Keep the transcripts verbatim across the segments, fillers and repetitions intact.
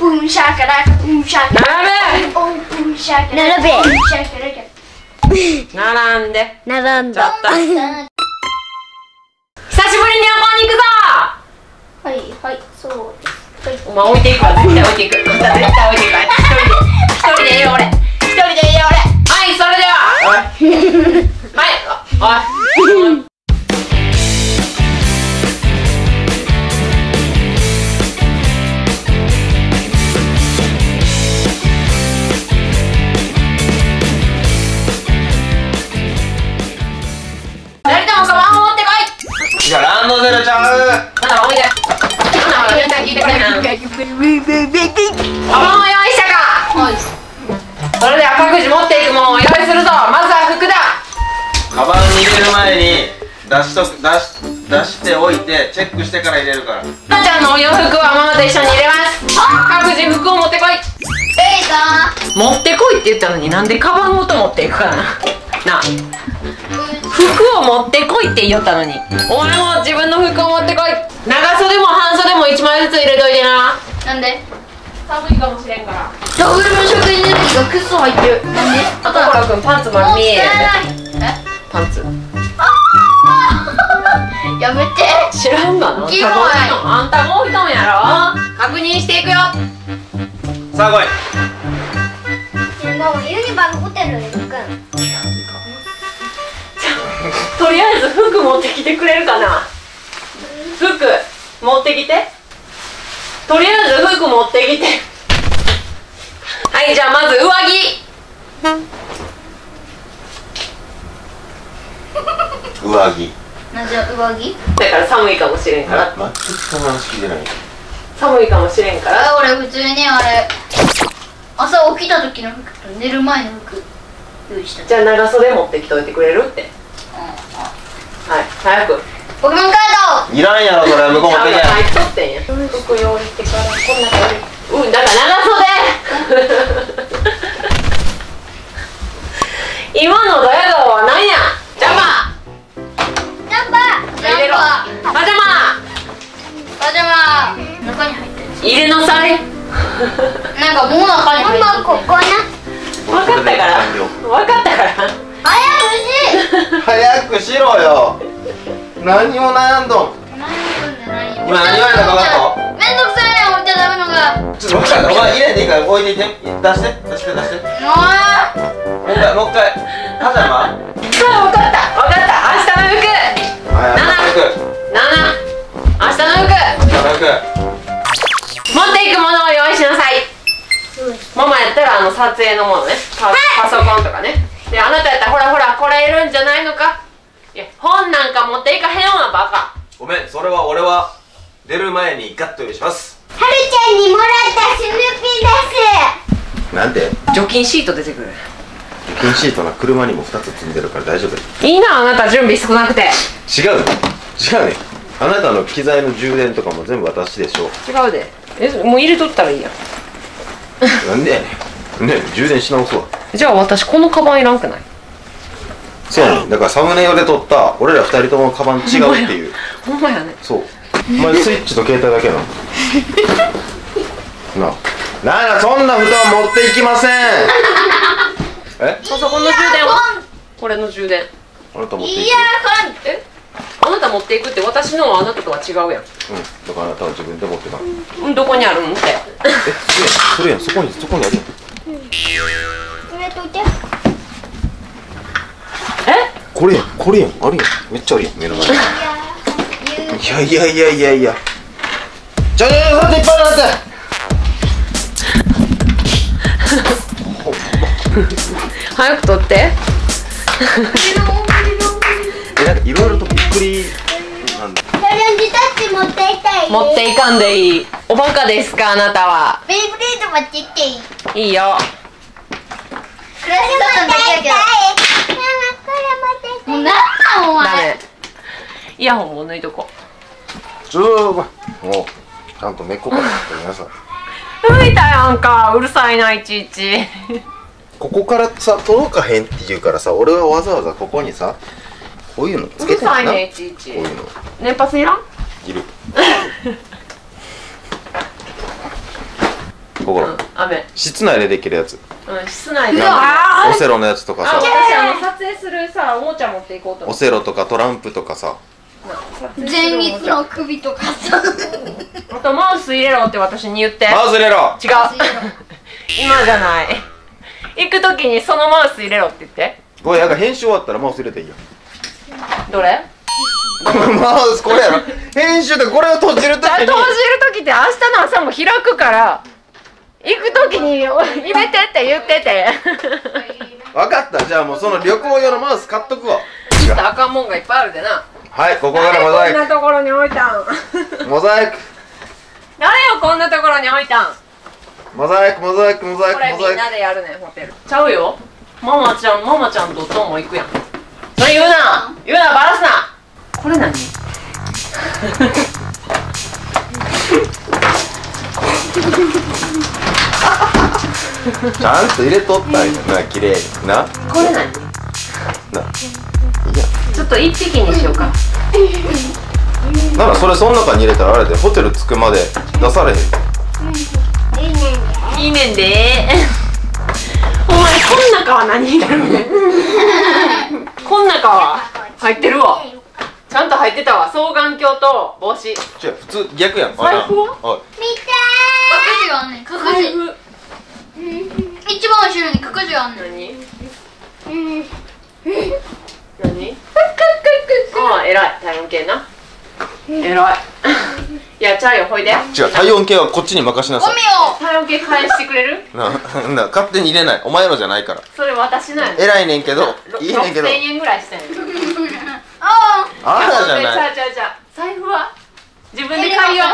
Boom shakalaka, boom shakalaka. Oh boom shakalaka. Narabe. Boom shakalaka. Narande. Naranda. ちょっと。久しぶりに旅行に行くぞ。はいはい、そうです。お前置いていくわ、絶対置いていく、絶対置いていく、一人でいいよ俺、一人でいいよ俺。はい、それではおいはい、おい誰でもカバンを持ってこい。じゃあランドセルちゃう。ほら、おいで。聞いてくれな。カバンを用意したか。はい。それでは各自持っていくものを用意するぞ。まずは服だ。カバンに入れる前に出しと出し出しておいてチェックしてから入れるから。ママちゃんのお洋服はママと一緒に入れます。各自服を持ってこい。ええと。持ってこいって言ったのになんでカバンごと持っていくかな。な。服を持ってこいって言ったのに。お前も自分の服を持ってこい。長袖も半袖もいちまいずつ入れといてな。なんで？寒いかもしれんから。ダブルの食事の時がクソ入ってる。なんで？あところくんパンツ丸見えやん。え？パンツやめて。知らんがな。キモい。あんたもう一人やろ。確認していくよ。さあ来い。でもユニバのホテルに行くん。とりあえず服持ってきてくれるかな。服持ってきて。とりあえず服持ってきて。はい、じゃあまず上着。上着。なぜ上着？だから寒いかもしれんから。全くその話聞いてない。寒いかもしれんから。俺普通にあれ朝起きた時の服と寝る前の服用意した。じゃあ長袖持ってきといてくれるって。はい、早くポケモンカードいらんやろ、それは向こう持ってけ。入っとってんや。服用意してからこんな感じ。うん、だから長袖今のドヤ顔は何や。ジャンパージャンパー入れろ。パジャマパジャマ中に入ってる。入れなさいなんかもう中に入ってる。ママ、ここな分かったから分かったから早くし早くしろよ。何を悩んどん。今何言われたかわかんの。めんどくさいねん、置いてダメのが。ちょっと分かんない。お前入れていいから置いていて。出して出して出して。もう一回もう一回。パジャマ。あ、分かった分かった。明日の服。はい、明日の服。七。明日の服。持っていくものを用意しなさい。ママやったらあの撮影のものね。パソコンとかね。で、あなたやったらほらほらこれいるんじゃないのか。いや、本なんか持っていかへんわバカ。ごめん、それは俺は出る前にガッと用意します。はるちゃんにもらったスヌーピーです。なんて除菌シート出てくる。除菌シートな、車にもふたつ積んでるから大丈夫。いいな、あなた準備少なくて。違う違うね。あなたの機材の充電とかも全部私でしょ。違うで。え、もう入れとったらいいやんなんでやねんね、充電し直そう。じゃあ私このカバンいらんくない？そうやねん。だからサムネ用で撮った俺らふたりともカバン違うっていう。ほんまやね。そう、お前スイッチと携帯だけななあなあ、そんな布団持っていきませんえ、パソコンの充電はこれの充電あなた持っていく。いやー、え、あなた持っていくって私のあなたとは違うやん。うん、だからあなたは自分で持ってない。うん、どこにあるのって。え、それやん、それやん、そこにそこにあるやん。これやん、これやん、あるやん、めっちゃあるやん、目の前に。いやいやいやいやいや。じゃじゃじゃ、なんでいっぱいなんて。早く取って。え、なんかいろいろとびっくり。なんだ。チャレンジタッチ持っていたい。持っていかんでいい。おバカですか、あなたは。ベイブレード持っていっていい。いいよ。クラスだったんだけど。もうなんなんお前。イヤホンも抜いとこ。ちょうどもうちゃんと根っこから抜いなさい。抜いたやんか、うるさいないちいちここからさ届かへんって言うからさ、俺はわざわざここにさこういうのつけてるな。うるさいねいちいち。こういうの年パスいらんいるところ、室内でできるやつ、室内でオセロのやつとかさ、私撮影するさ、おもちゃ持っていこうと思って、オセロとかトランプとかさ、前日の首とかさ、あとマウス入れろって私に言って、マウス入れろ、違う、今じゃない、行く時にそのマウス入れろって言って、これなんか編集終わったらマウス入れていいよ。どれ？このマウス、これやろ、編集でこれを閉じるときに、閉じるときって明日の朝も開くから、行くときに入れてって言ってて。分かった、じゃあもうその旅行用のマウス買っとくわ。ちょっとあかんもんがいっぱいあるでな。はい、ここからモザイク、こんなところに置いたん、モザイク、誰よこんなところに置いたん、モザイクモザイクモザイクモザイク、これみんなでやるねん、ホテルちゃうよ、ママちゃん、ママちゃんとトンも行くやん、それ言うな言うな、バラすな、これ何？ちゃんと入れとったんやな、綺麗にな。これ何？ちょっと一匹にしようか。ならそれその中に入れたらあれで、ホテル着くまで出されへん。いいねんで。お前こん中は何入れるねん。こん中は入ってるわ。ちゃんと入ってたわ、双眼鏡と帽子。違う、普通逆やん。財布は？見てー。隠しがあんねん。隠し。一番後ろに隠しがあんねん。何？何？ああ、えらい、体温計な。えらい。いや、ちゃうよ、ほいで。違う、体温計はこっちに任しなさい。体温計返してくれる？な、な、勝手に入れない。お前のじゃないから。それ私なんや。えらいねんけど、いいねんけど。ろくせんえんぐらいしてん。あらじゃない。じゃじゃじゃ。財布は自分で買いよ。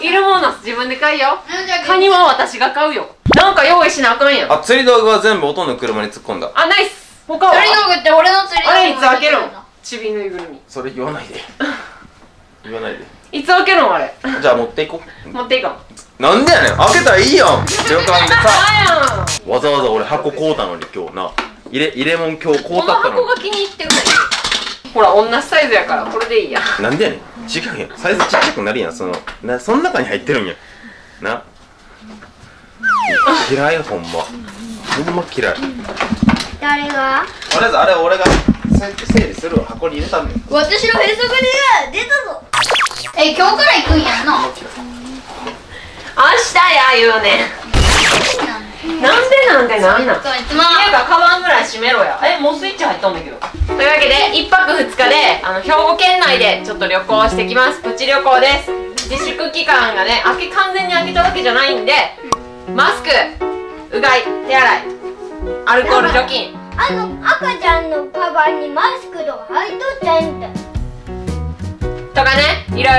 いるもの自分で買いよ。カニは私が買うよ。なんか用意しなあかんやん。あ、釣り道具は全部おとんの車に突っ込んだ。あ、ナイス。他は。釣り道具って俺の釣り道具。あれいつ開けるん？ちびぬいぐるみ。それ言わないで。言わないで。いつ開けるんあれ。じゃあ持っていこう。持っていこう。なんでやねん。開けたらいいやん。旅館でさ。わざわざ俺箱買うたのに今日な。入れ入れもん今日買うたったのに。この箱が気に入ってない。ほら、同じサイズやからこれでいいや。なんでやねん、違うやん、サイズちっちゃくなるやん、そのな、その中に入ってるんやな。嫌い、ほんまほんま嫌い。誰がとりあえずあれ俺が整理するわ、箱に入れたんだよ。私のへそくりが出たぞ。え、今日から行くんやんな。明日や言うねん。なんでなんでなんなん。っていうかカバンぐらい閉めろや。え、もうスイッチ入ったんだけど。というわけでいっぱくふつかであの兵庫県内でちょっと旅行してきます。プチ旅行です。自粛期間がね、明け完全に明けたわけじゃないんで、マスク、うがい、手洗い、アルコール除菌、あの赤ちゃんのカバンにマスクとか入っとっちゃうんだとかね、いろいろ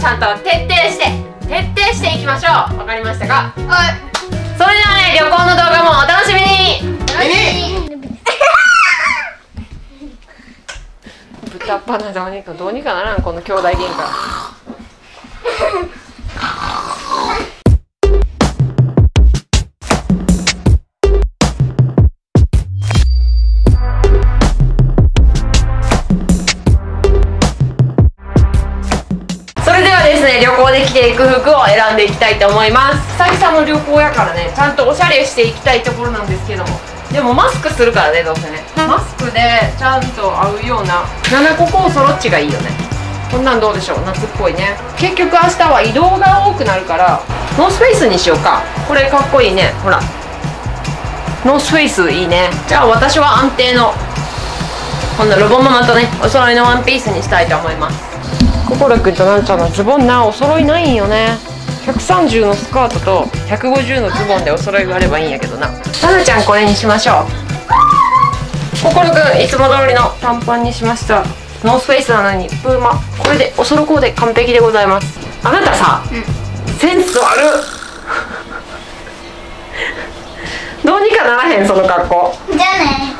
ちゃんと徹底して徹底していきましょう。わかりましたか？はい、それではね、旅行の動画もお楽しみに。えー豚っ鼻でお肉どうにかならん、この兄弟喧嘩。で着ていく服を選んでいきたいと思います。久々の旅行やからね、ちゃんとおしゃれしていきたいところなんですけども、でもマスクするからね、どうせね、マスクでちゃんと合うようなななこコーソロッチがいいよね。こんなんどうでしょう、夏っぽいね。結局明日は移動が多くなるからノースフェイスにしようか。これかっこいいね、ほらノースフェイスいいね。じゃあ私は安定のこんなロボママとね、お揃いのワンピースにしたいと思います。心くんとなんちゃんのズボンな、お揃いないんよね。ひゃくさんじゅうのスカートとひゃくごじゅうのズボンでお揃いがあればいいんやけどな。たなちゃんこれにしましょう。心くんいつも通りの短パンにしました。ノースフェイスなのにプーマ、これでお揃いコーデ完璧でございます。あなたさ、うん、センスあるどうにかならへん、その格好じゃね。